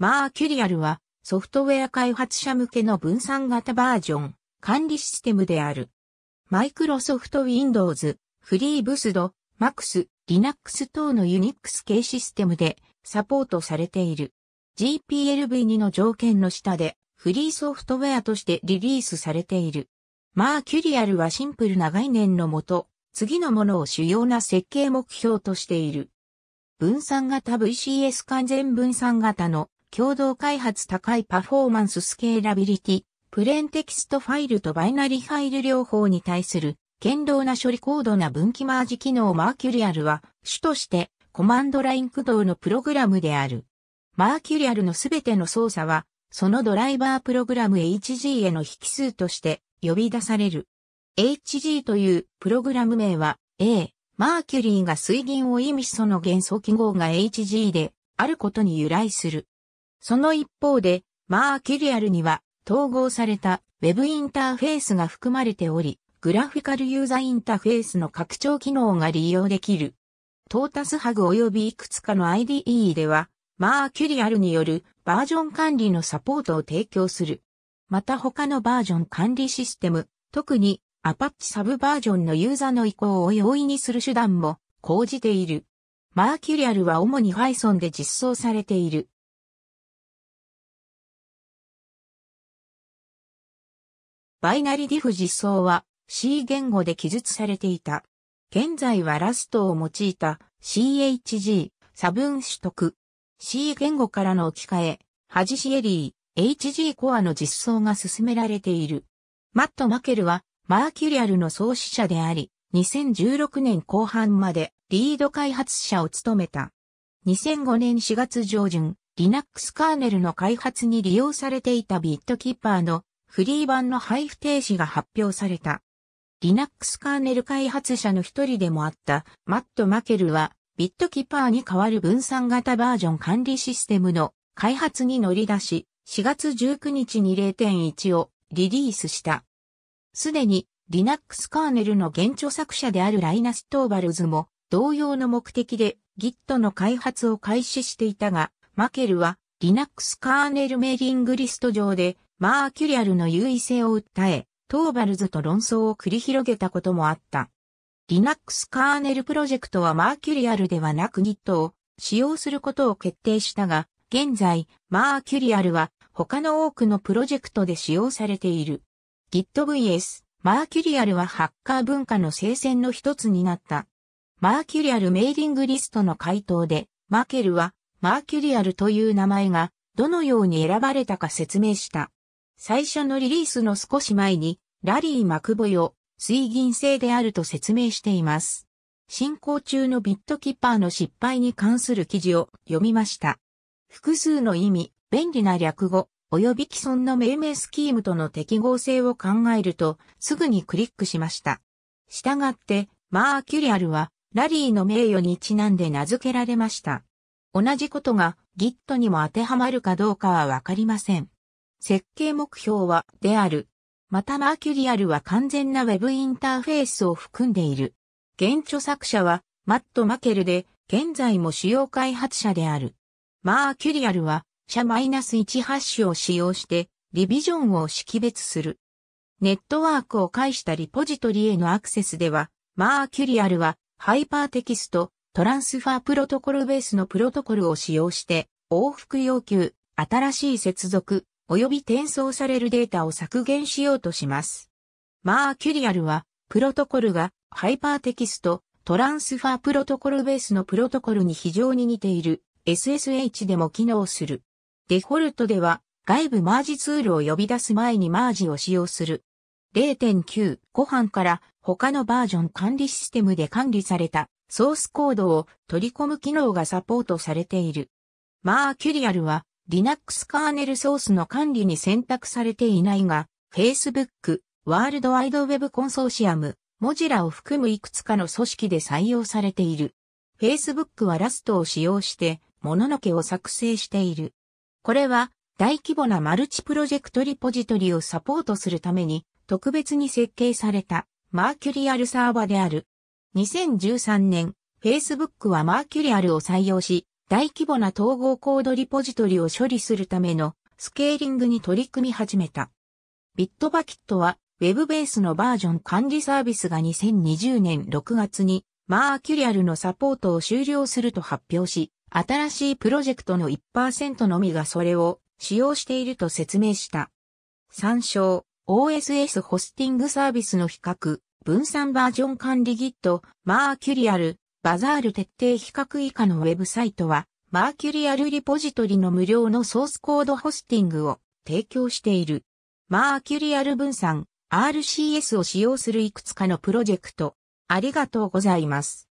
Mercurial はソフトウェア開発者向けの分散型バージョン管理システムである。マイクロソフト Windows、FreeBSD、Max、Linux 等の Unix 系システムでサポートされている。GPL v2 の条件の下でフリーソフトウェアとしてリリースされている。Mercurial はシンプルな概念のもと、次のものを主要な設計目標としている。分散型 VCS 完全分散型の共同開発高いパフォーマンススケーラビリティ、プレーンテキストファイルとバイナリファイル両方に対する堅牢な処理高度な分岐マージ機能Mercurialは主としてコマンドライン駆動のプログラムである。Mercurialのすべての操作はそのドライバープログラム HG への引数として呼び出される。HG というプログラム名は A、Mercury が水銀を意味しその元素記号が HG であることに由来する。その一方で、Mercurial には統合された Web インターフェースが含まれており、グラフィカルユーザーインターフェースの拡張機能が利用できる。トータスハグ及びいくつかの IDE では、Mercurial によるバージョン管理のサポートを提供する。また他のバージョン管理システム、特に Apache サブバージョンのユーザーの移行を容易にする手段も講じている。Mercurial は主に Python で実装されている。バイナリ diff 実装は C 言語で記述されていた。現在は Rust を用いた CHG 差分取得。C 言語からの置き換え、ハジシエリー、HG コアの実装が進められている。マット・マケルはMercurialの創始者であり、2016年後半までリード開発者を務めた。2005年4月上旬、Linux カーネルの開発に利用されていたビットキーパーのフリー版の配布停止が発表された。Linux カーネル開発者の一人でもあったマット・マケルは、ビットキーパーに代わる分散型バージョン管理システムの開発に乗り出し、4月19日に 0.1 をリリースした。すでに Linux カーネルの原著作者であるライナス・トーバルズも同様の目的で Git の開発を開始していたが、マケルは Linux カーネルメーリングリスト上でMercurialの優位性を訴え、トーバルズと論争を繰り広げたこともあった。Linux カーネルプロジェクトはMercurialではなく Git を使用することを決定したが、現在Mercurialは他の多くのプロジェクトで使用されている。Git vs Mercurialはハッカー文化の聖戦の一つになった。Mercurialメーリングリストの回答で、マケルはMercurialという名前がどのように選ばれたか説明した。最初のリリースの少し前に、ラリー・マクボイを水銀製であると説明しています。進行中のビットキーパーの失敗に関する記事を読みました。複数の意味、便利な略語、及び既存の命名スキームとの適合性を考えると、すぐにクリックしました。したがって、Mercurialは、ラリーの名誉にちなんで名付けられました。同じことが Git にも当てはまるかどうかはわかりません。設計目標はである。またMercurialは完全な Web インターフェースを含んでいる。原著作者はマット・マケルで、現在も主要開発者である。MercurialはSHA-1 ハッシュを使用して、リビジョンを識別する。ネットワークを介したリポジトリへのアクセスでは、MercurialはHypertext Transfer Protocolベースのプロトコルを使用して、往復要求、新しい接続、及び転送されるデータを削減しようとします。Mercurialは、プロトコルがハイパーテキスト、トランスファープロトコルベースのプロトコルに非常に似ている SSH でも機能する。デフォルトでは、外部マージツールを呼び出す前にマージを使用する。0.9 後半から他のバージョン管理システムで管理されたソースコードを取り込む機能がサポートされている。Mercurialは、Linux カーネルソースの管理に選択されていないが、Facebook、ワールドワイドウェブコンソーシアム、Mozillaを含むいくつかの組織で採用されている。Facebook は Rust を使用して、もののけを作成している。これは、大規模なマルチプロジェクトリポジトリをサポートするために、特別に設計された、Mercurial サーバである。2013年、Facebook はMercurialを採用し、大規模な統合コードリポジトリを処理するためのスケーリングに取り組み始めた。ビットバケットは Web ベースのバージョン管理サービスが2020年6月にMercurialのサポートを終了すると発表し、新しいプロジェクトの 1% のみがそれを使用していると説明した。参照、OSS ホスティングサービスの比較、分散バージョン管理 Git、Mercurial、バザール徹底比較以下のウェブサイトは、Mercurial リポジトリの無料のソースコードホスティングを提供している。Mercurial 分散、RCS を使用するいくつかのプロジェクト。ありがとうございます。